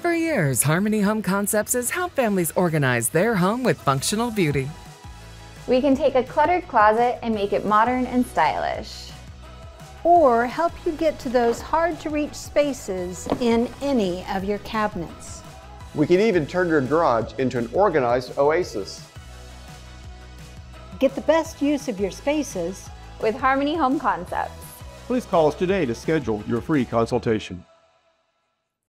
For years, Harmony Home Concepts has helped families organize their home with functional beauty. We can take a cluttered closet and make it modern and stylish. Or help you get to those hard-to-reach spaces in any of your cabinets. We can even turn your garage into an organized oasis. Get the best use of your spaces with Harmony Home Concepts. Please call us today to schedule your free consultation.